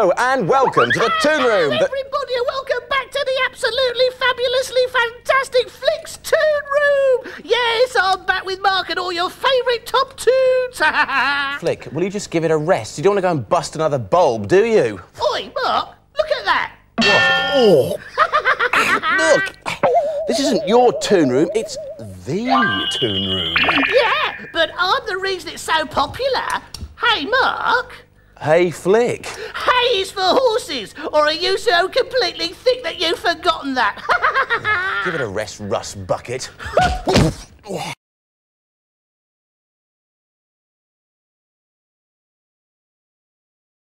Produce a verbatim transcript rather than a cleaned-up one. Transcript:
Hello and welcome to the Toon Room. Everybody, welcome back to the absolutely fabulously fantastic Flick's Toon Room. Yes, I'm back with Mark and all your favourite top tunes. Flick, will you just give it a rest? You don't want to go and bust another bulb, do you? Oi, Mark, look at that. What? Oh. Look. This isn't your Toon Room, it's THE Toon Room. Yeah, but I'm the reason it's so popular. Hey, Mark. Hey, Flick. Hay is for horses, or are you so completely thick that you've forgotten that? Give it a rest, Russ Bucket.